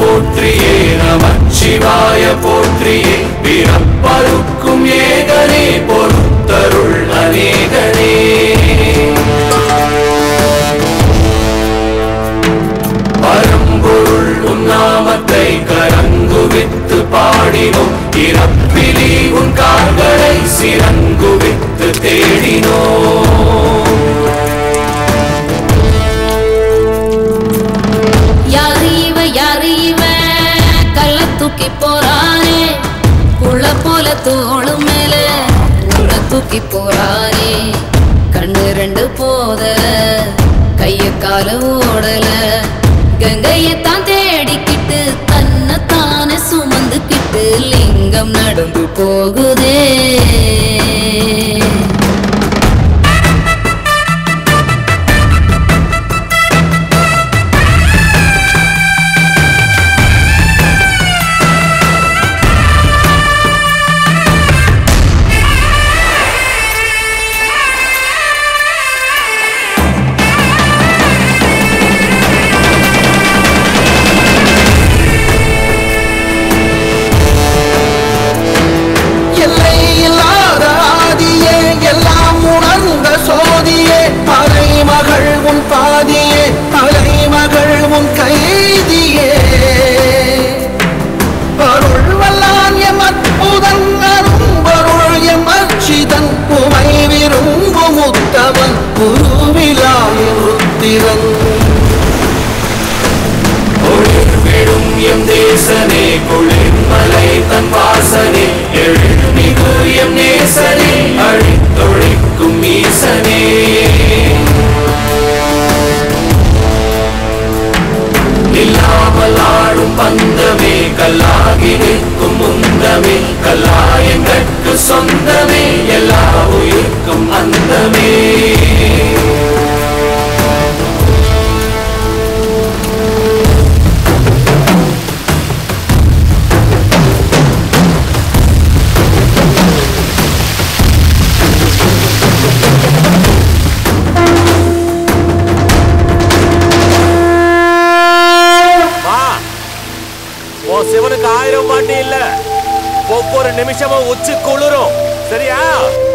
போற்றியே நம சிவாய போற்றியே பிறப்பருக்கும் ஏகனே பொறுத்தருள் அநேகனே பரம்பொருள் உன் நாமத்தை கரங்குவித்து பாடினோம் இறப்பிலே உன் கார்களை சிறங்குவித்து தேடினோம் தோள மேல உன்னை தூக்கி போறானே கண்ணு ரெண்டு போதல கைய கால ஓடல கங்கைய தான் தேடிக்கிட்டு தன்னை தானே சுமந்துக்கிட்டு லிங்கம் நடந்து போகுதே निमिषम उच्च कुछ सरिया।